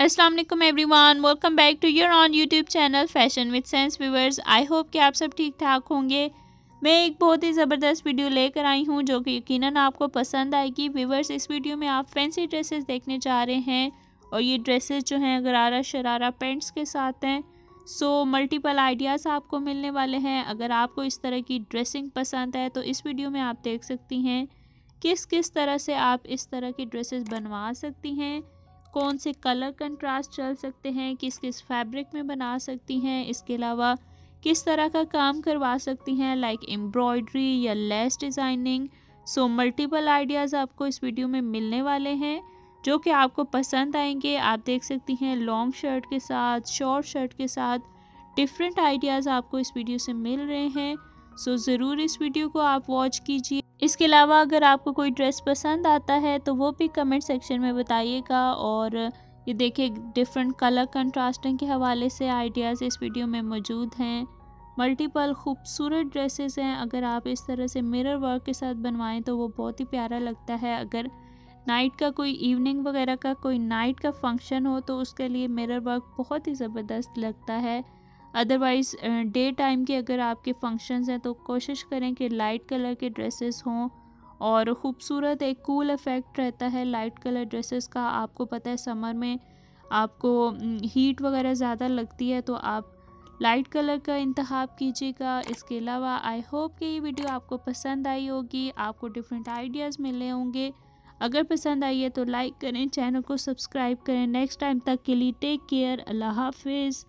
अस्सलाम वालेकुम everyone, welcome back to your own YouTube channel fashion with sense viewers. I hope कि आप सब ठीक ठाक होंगे। मैं एक बहुत ही ज़बरदस्त वीडियो लेकर आई हूं जो कि यकीनन आपको पसंद आएगी। व्यूअर्स, इस वीडियो में आप फैंसी ड्रेसेस देखने जा रहे हैं और ये ड्रेसेस जो हैं गरारा शरारा पैंट्स के साथ हैं। सो मल्टीपल आइडियाज़ आपको मिलने वाले हैं। अगर आपको इस तरह की ड्रेसिंग पसंद है तो इस वीडियो में आप देख सकती हैं किस किस तरह से आप इस तरह की ड्रेसेस बनवा सकती हैं, कौन से कलर कंट्रास्ट चल सकते हैं, किस किस फैब्रिक में बना सकती हैं, इसके अलावा किस तरह का काम करवा सकती हैं लाइक एम्ब्रॉयडरी या lace designing. So multiple ideas आपको इस वीडियो में मिलने वाले हैं जो कि आपको पसंद आएंगे। आप देख सकती हैं लॉन्ग शर्ट के साथ, शॉर्ट शर्ट के साथ डिफरेंट आइडियाज़ आपको इस वीडियो से मिल रहे हैं। सो ज़रूर इस वीडियो को आप वॉच कीजिए। इसके अलावा अगर आपको कोई ड्रेस पसंद आता है तो वो भी कमेंट सेक्शन में बताइएगा। और ये देखिए डिफरेंट कलर कंट्रास्टिंग के हवाले से आइडियाज़ इस वीडियो में मौजूद हैं। मल्टीपल खूबसूरत ड्रेसेस हैं। अगर आप इस तरह से मिरर वर्क के साथ बनवाएं तो वो बहुत ही प्यारा लगता है। अगर नाइट का कोई इवनिंग वगैरह का कोई नाइट का फंक्शन हो तो उसके लिए मिरर वर्क बहुत ही ज़बरदस्त लगता है। अदरवाइज़ डे टाइम के अगर आपके फंक्शंस हैं तो कोशिश करें कि लाइट कलर के ड्रेसेस हों और ख़ूबसूरत एक कूल इफेक्ट रहता है लाइट कलर ड्रेसेस का। आपको पता है समर में आपको हीट वगैरह ज़्यादा लगती है तो आप लाइट कलर का इंतखाब कीजिएगा। इसके अलावा आई होप कि ये वीडियो आपको पसंद आई होगी, आपको डिफरेंट आइडियाज़ मिले होंगे। अगर पसंद आई है तो लाइक करें, चैनल को सब्सक्राइब करें। नेक्स्ट टाइम तक के लिए टेक केयर, अल्लाह हाफिज़।